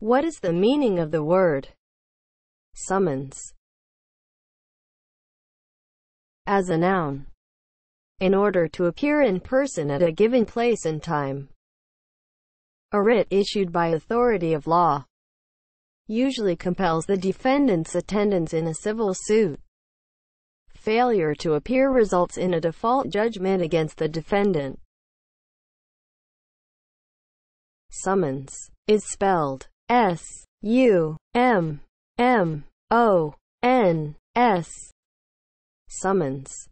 What is the meaning of the word summons? As a noun, in order to appear in person at a given place and time. A writ issued by authority of law usually compels the defendant's attendance in a civil suit. Failure to appear results in a default judgment against the defendant. Summons is spelled S-U-M-M-O-N-S. Summons